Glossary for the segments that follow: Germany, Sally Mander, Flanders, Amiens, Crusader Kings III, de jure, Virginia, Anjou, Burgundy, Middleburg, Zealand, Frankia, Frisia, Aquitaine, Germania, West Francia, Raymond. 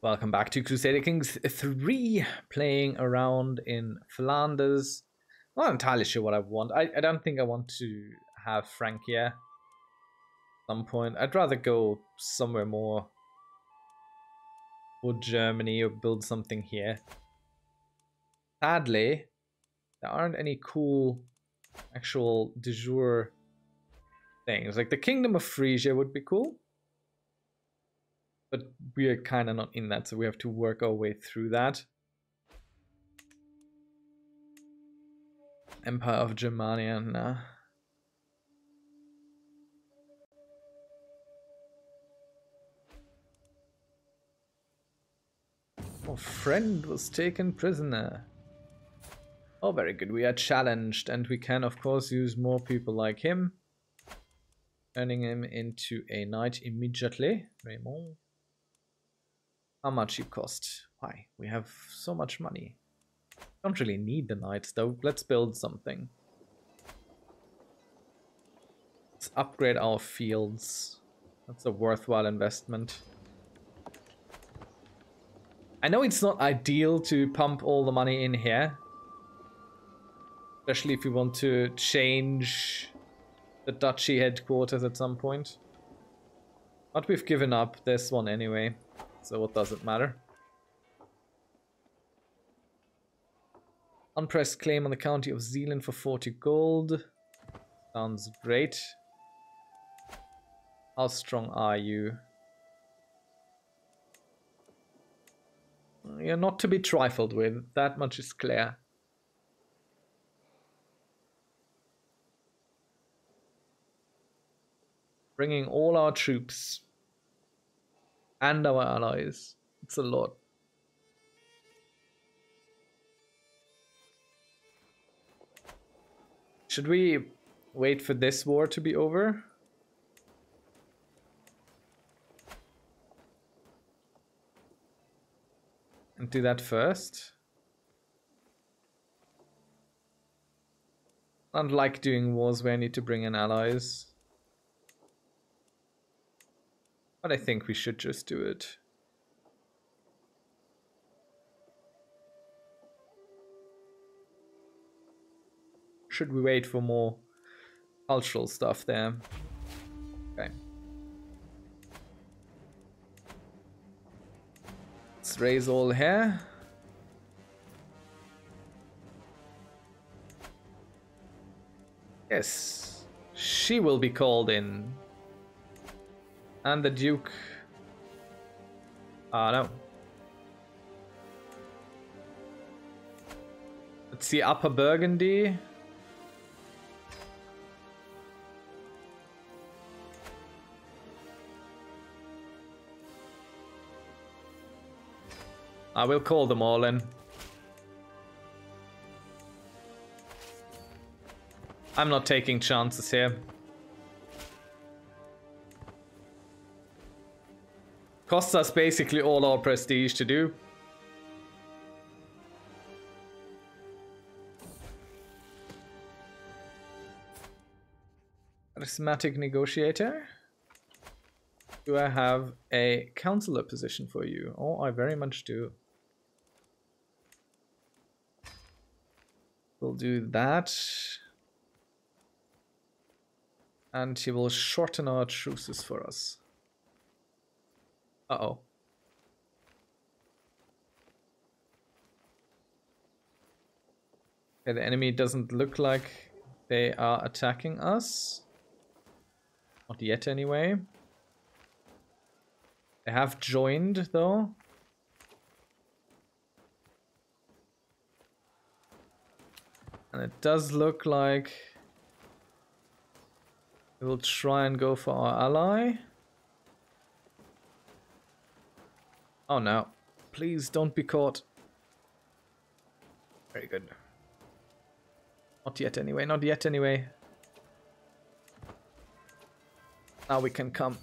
Welcome back to Crusader Kings III, playing around in Flanders. I'm not entirely sure what I want. I don't think I want to have Frankia at some point. I'd rather go somewhere more, or Germany, or build something here. Sadly, there aren't any cool actual de jure things. Like the Kingdom of Frisia would be cool, but we are kind of not in that, so we have to work our way through that. Empire of Germania, nah. Our friend was taken prisoner. Oh, very good. We are challenged, and we can, of course, use more people like him. Turning him into a knight immediately. Raymond. How much it cost? Why? We have so much money. Don't really need the knights, though. Let's build something. Let's upgrade our fields. That's a worthwhile investment. I know it's not ideal to pump all the money in here, especially if you want to change the duchy headquarters at some point. But we've given up this one anyway, so what does it matter? Unpressed claim on the county of Zealand for 40 gold. Sounds great. How strong are you? You're not to be trifled with, that much is clear. Bringing all our troops and our allies. It's a lot. Should we wait for this war to be over? And do that first? I don't like doing wars where I need to bring in allies. But I think we should just do it. Should we wait for more cultural stuff there? Okay. Let's raise all here. Yes, she will be called in. And the Duke. Ah, no. Let's see, Upper Burgundy. I will call them all in. I'm not taking chances here. Costs us basically all our prestige to do. Charismatic negotiator. Do I have a counselor position for you? Oh, I very much do. We'll do that. And he will shorten our truces for us. Uh-oh. Okay, the enemy doesn't look like they are attacking us. Not yet, anyway. They have joined, though. And it does look like we will try and go for our ally. Oh no, please don't be caught. Very good. Not yet anyway, not yet anyway. Now we can come.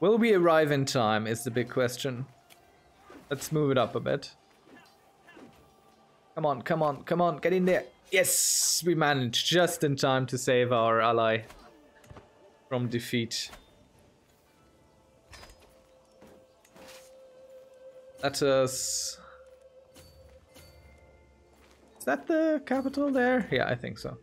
Will we arrive in time is the big question. Let's move it up a bit. Come on, come on, come on, get in there. Yes, we managed just in time to save our ally from defeat. Let us... Is that the capital there? Yeah, I think so.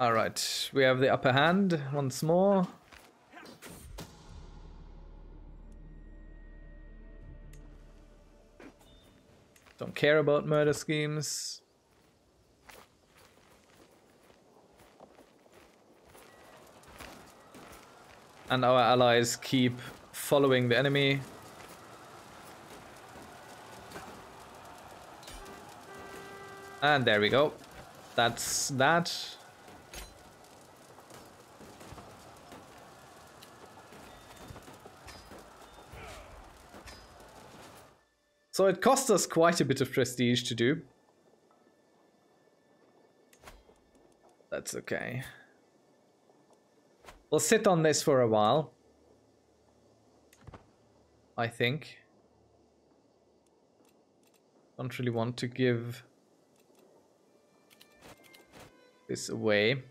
All right, we have the upper hand once more. Don't care about murder schemes. And our allies keep following the enemy. And there we go. That's that. So it cost us quite a bit of prestige to do. That's okay. We'll sit on this for a while, I think. Don't really want to give this away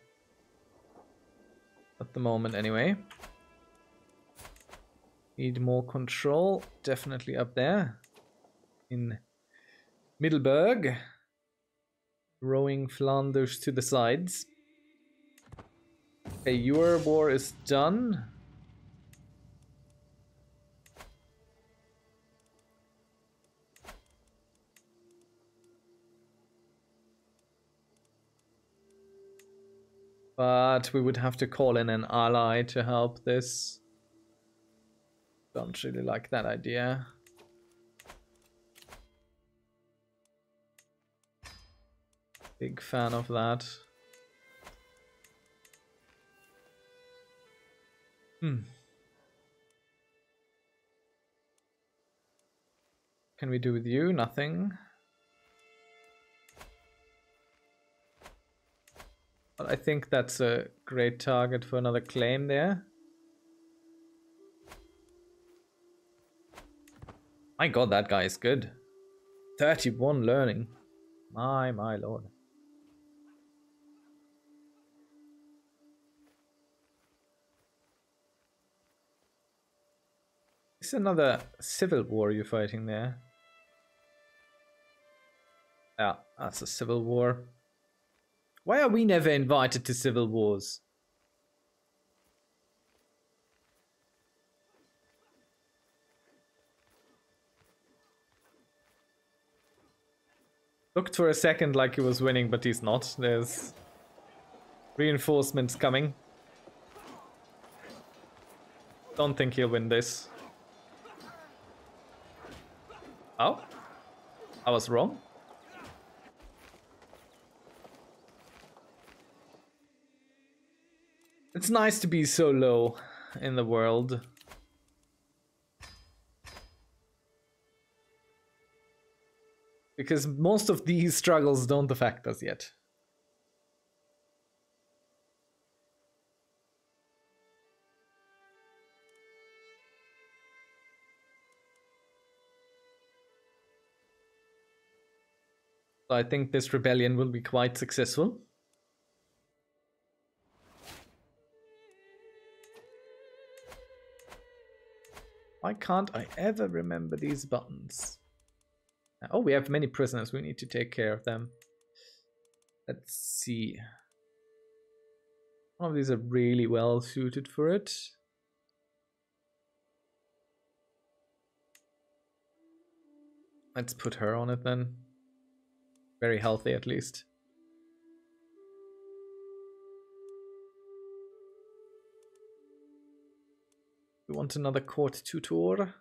at the moment anyway. Need more control, definitely up there. In Middleburg, rowing Flanders to the sides. Okay, your war is done. But we would have to call in an ally to help this. Don't really like that idea. Big fan of that. Can we do with you? Nothing. But I think that's a great target for another claim there. My god, that guy is good. 31 learning. My lord. It's another civil war you're fighting there. Yeah, that's a civil war. Why are we never invited to civil wars? Looked for a second like he was winning, but he's not. There's reinforcements coming. Don't think he'll win this. Oh, I was wrong. It's nice to be so low in the world. Because most of these struggles don't affect us yet. So I think this rebellion will be quite successful. Why can't I ever remember these buttons? Oh, we have many prisoners. We need to take care of them. Let's see. One of these are really well suited for it. Let's put her on it then. Very healthy, at least. We want another court tutor.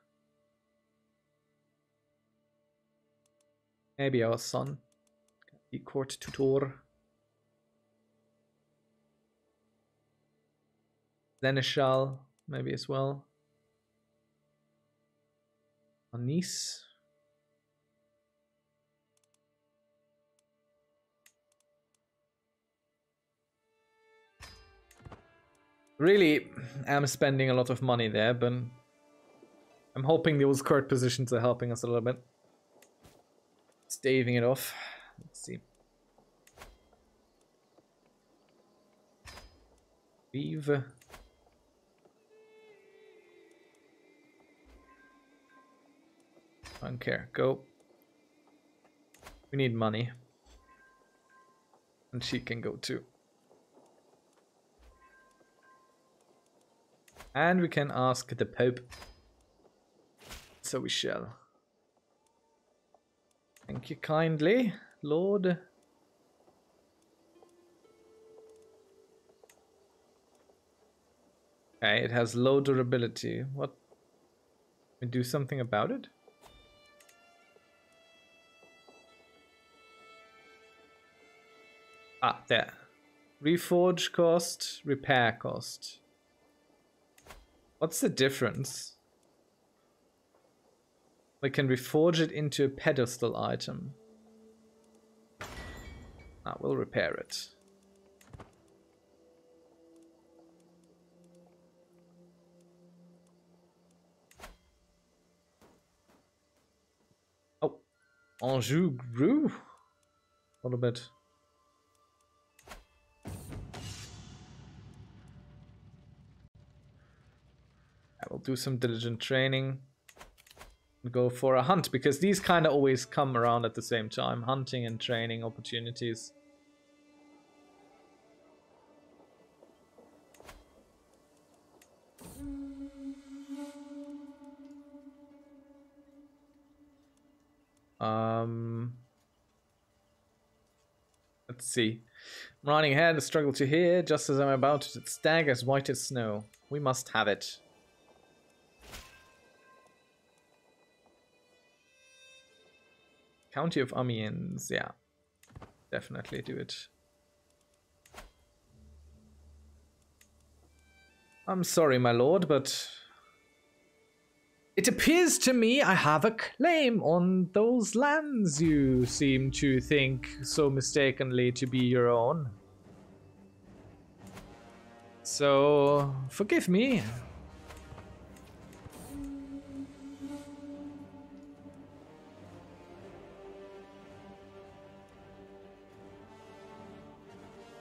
Maybe our son. The court tutor. Seneschal, maybe as well. Our niece. Really am spending a lot of money there, but I'm hoping those court positions are helping us a little bit. Staving it off. Let's see. Vive. I don't care. Go. We need money. And she can go too. And we can ask the Pope. So we shall. Thank you kindly, Lord. Okay, it has low durability. What? We do something about it? Ah, there. Reforge cost, repair cost. What's the difference? We can reforge it into a pedestal item. Ah, we'll repair it. Oh, Anjou grew a little bit. We'll do some diligent training and go for a hunt, because these kind of always come around at the same time. Hunting and training opportunities. Let's see. I'm running ahead, a struggle to hear. Just as I'm about it, its stag as white as snow. We must have it. County of Amiens, yeah. Definitely do it. I'm sorry, my lord, but it appears to me I have a claim on those lands you seem to think so mistakenly to be your own. So, forgive me.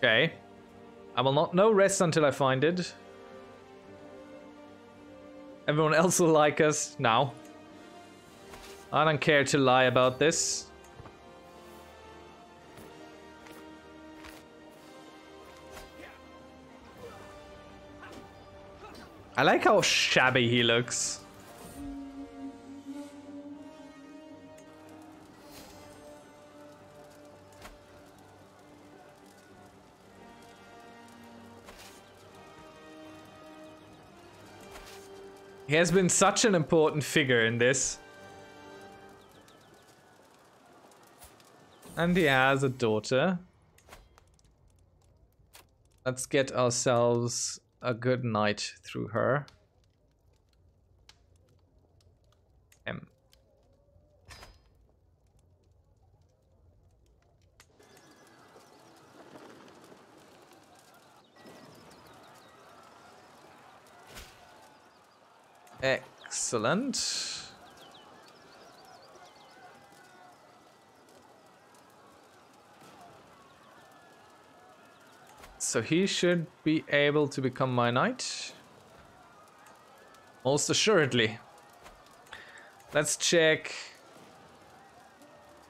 Okay, I will not know rest until I find it. Everyone else will like us now. I don't care to lie about this. I like how shabby he looks. He has been such an important figure in this. And he has a daughter. Let's get ourselves a good night through her. Excellent. So he should be able to become my knight. Most assuredly. Let's check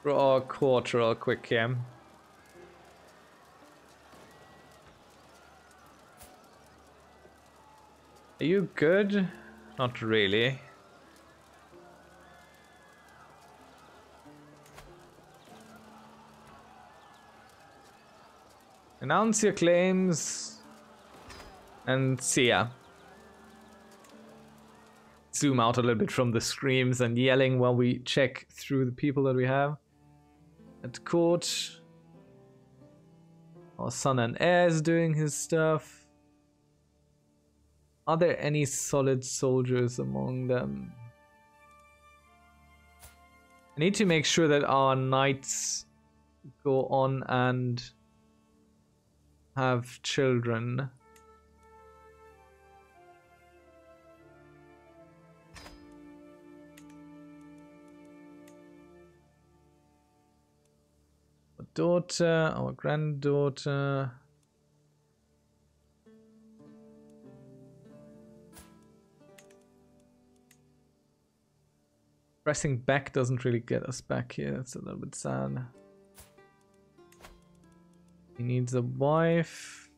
for our court real quick here. Are you good? Not really. Announce your claims and see ya. Zoom out a little bit from the screams and yelling while we check through the people that we have at court. Our son and heir is doing his stuff. Are there any solid soldiers among them? I need to make sure that our knights go on and have children. daughter, our granddaughter. Pressing back doesn't really get us back here. That's a little bit sad. He needs a wife.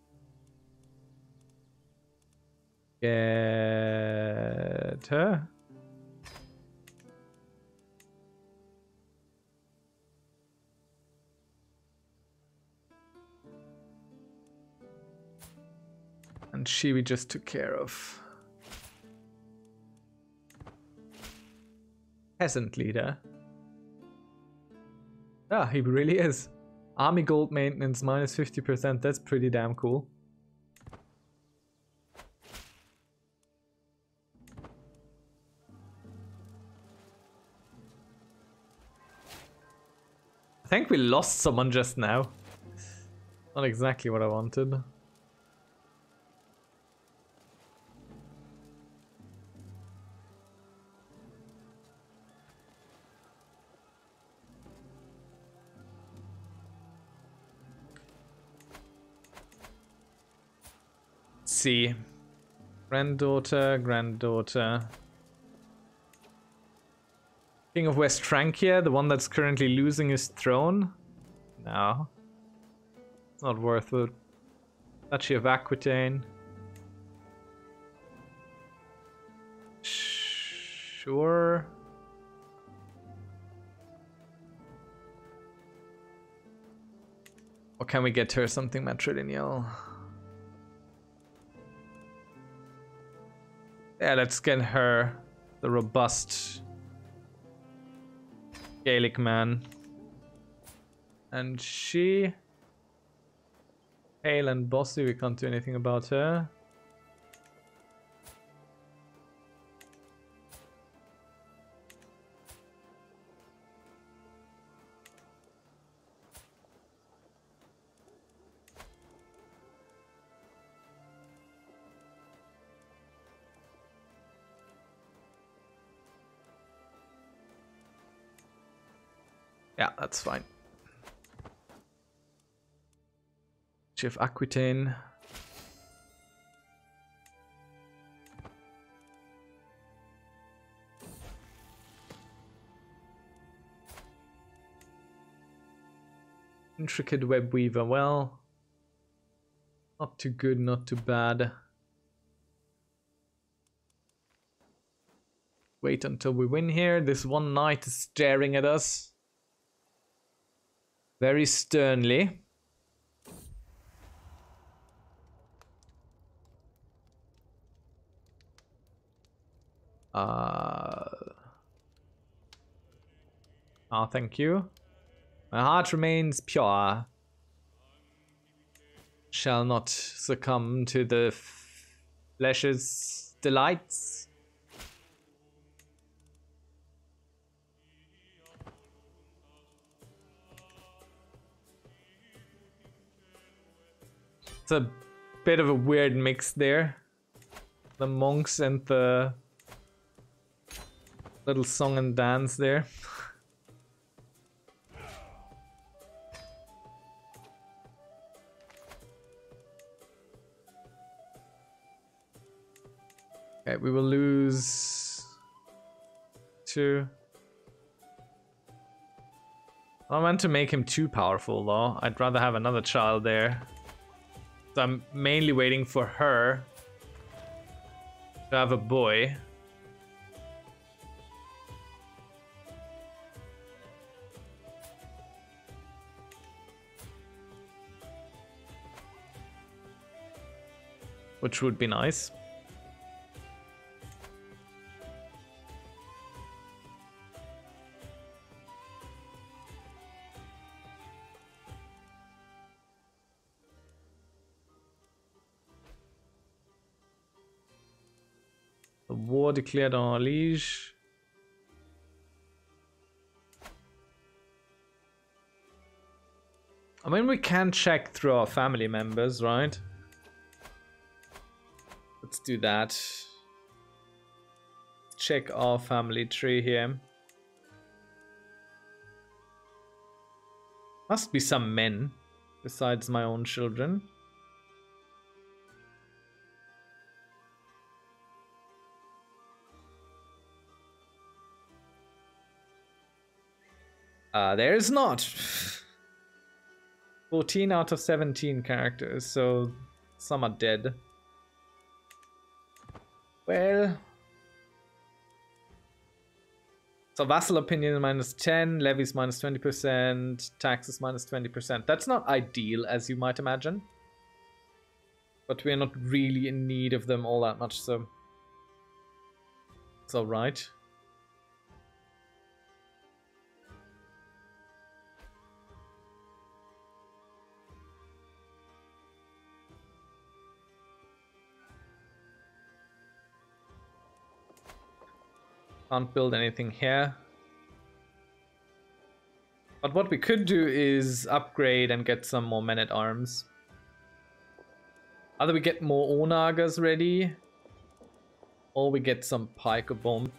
Get her. And she we just took care of. Peasant leader. Ah, he really is. Army gold maintenance minus 50%. That's pretty damn cool. I think we lost someone just now. Not exactly what I wanted. See. Granddaughter, granddaughter. King of West Francia, the one that's currently losing his throne? No. It's not worth it. Duchy of Aquitaine. Sure. Or can we get her something matrilineal? Yeah, let's get her the robust Gaelic man. And she... pale and bossy, we can't do anything about her. Yeah, that's fine. Chief Aquitaine. Intricate web weaver. Well, not too good, not too bad. Wait until we win here. This one knight is staring at us. Very sternly. Oh, thank you. My heart remains pure. Shall not succumb to the flesh's delights. A bit of a weird mix there. The monks and the little song and dance there. Okay, we will lose two. I don't want to make him too powerful though. I'd rather have another child there. So I'm mainly waiting for her to have a boy. Which would be nice. Declared our liege. I mean, we can check through our family members, right? Let's do that. Check our family tree here. Must be some men besides my own children. There is not. 14 out of 17 characters, so some are dead. Well, so vassal opinion -10, levies -20%, taxes -20%. That's not ideal, as you might imagine, but we're not really in need of them all that much, so it's all right. Can't build anything here. But what we could do is upgrade and get some more men-at-arms. Either we get more Onagas ready, or we get some Pike or Bomb.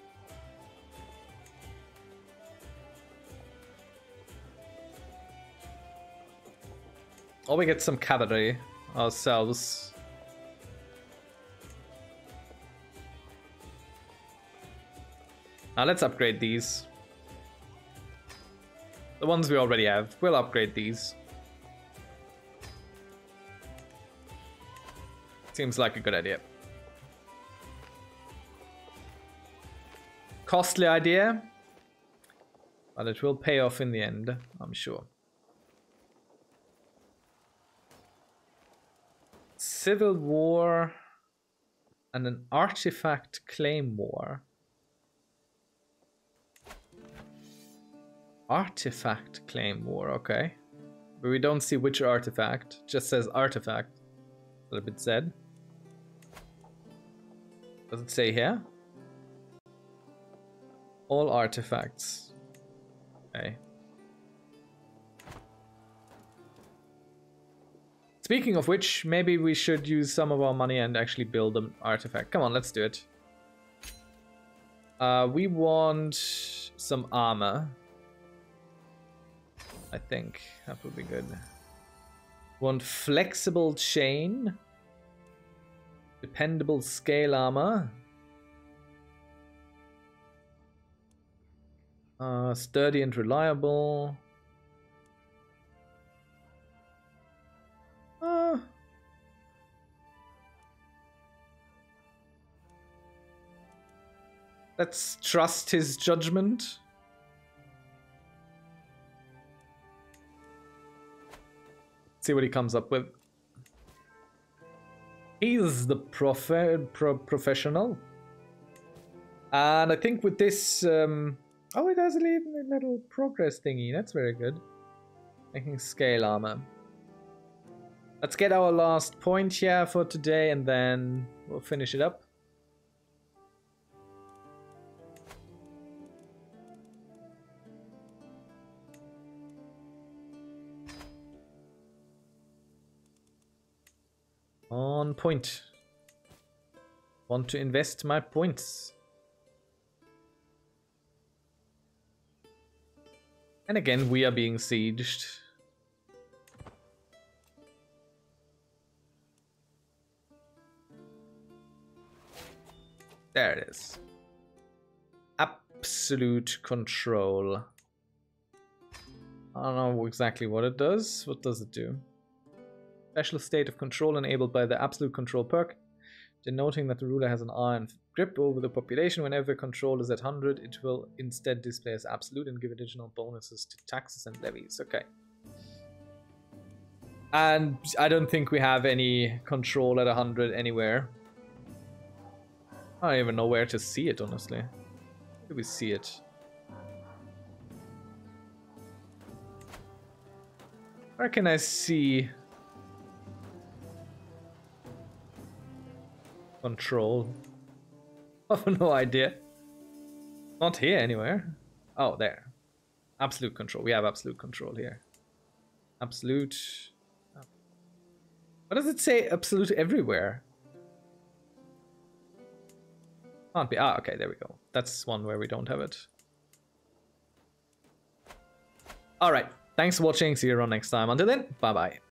Or we get some cavalry ourselves. Now let's upgrade these. The ones we already have. We'll upgrade these. Seems like a good idea. Costly idea, but it will pay off in the end, I'm sure. Civil war and an artifact claim war. Artifact claim war, okay. But we don't see which artifact. It just says artifact. A little bit sad. Does it say here? All artifacts. Okay. Speaking of which, maybe we should use some of our money and actually build an artifact. Come on, let's do it. We want some armor. I think that would be good. Want flexible chain, dependable scale armor, sturdy and reliable. Let's trust his judgment. See what he comes up with. He's the professional. And I think with this... oh, it has a little progress thingy. That's very good. Making scale armor. Let's get our last point here for today and then we'll finish it up. On point. Want to invest my points. And again, we are being sieged. There it is. Absolute control. I don't know exactly what it does. What does it do? Special state of control enabled by the absolute control perk, denoting that the ruler has an iron grip over the population. Whenever control is at 100, it will instead display as absolute and give additional bonuses to taxes and levies. Okay. And I don't think we have any control at 100 anywhere. I don't even know where to see it, honestly. Do we see it? Where can I see... control? I have no idea. Not here anywhere. Oh, there. Absolute control. We have absolute control here. Absolute. What does it say? Absolute everywhere. Can't be. Ah, okay. There we go. That's one where we don't have it. All right. Thanks for watching. See you around next time. Until then, bye-bye.